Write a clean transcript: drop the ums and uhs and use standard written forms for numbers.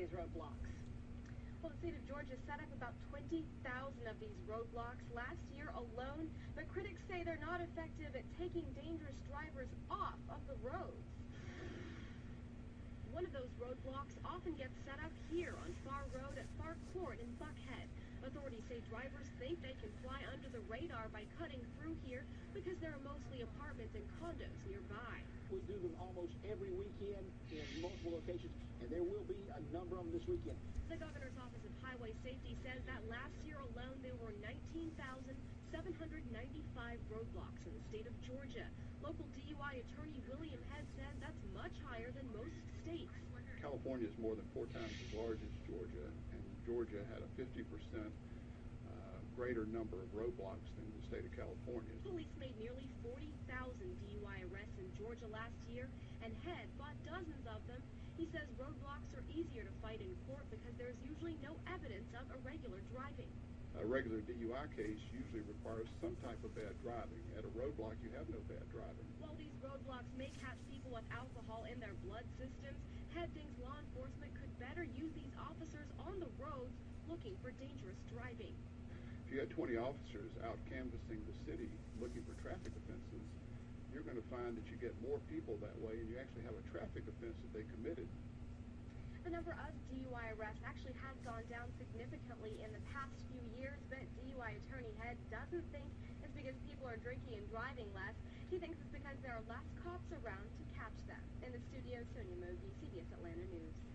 these roadblocks. Well, the state of Georgia set up about 20,000 of these roadblocks last year alone, but critics say they're not effective at taking dangerous drivers off of the roads. One of those roadblocks often gets set up here on Far Road at Far Court in Buckhead. Authorities say drivers think they can fly under the radar by cutting through here because there are mostly apartments and condos nearby. We do them almost every weekend in multiple locations, and there will be a number of them this weekend. The governor's office of highway safety says that last year alone there were 19,795 roadblocks in the state of Georgia. Local DUI attorney William Head says that's much higher than most states. California is more than 4 times as large as Georgia, and Georgia had a 50% greater number of roadblocks than the state of California. Police made nearly 40,000 DUI arrests in Georgia last year, and Head fought dozens of them. He says roadblocks are easier to fight in court because there's usually no evidence of irregular driving. A regular DUI case usually requires some type of bad driving. At a roadblock, you have no bad driving. While these roadblocks may catch people with alcohol in their blood systems, Head thinks law enforcement could better use these officers on the roads looking for dangerous driving. If you had 20 officers out canvassing the city looking for traffic offenses, you're going to find that you get more people that way, and you actually have a traffic offense that they committed. The number of DUI arrests actually has gone down significantly in the past few years, but DUI attorney Head doesn't think it's because people are drinking and driving less. He thinks it's because there are less cops around to catch them. In the studio, Sonia Mogi, CBS Atlanta News.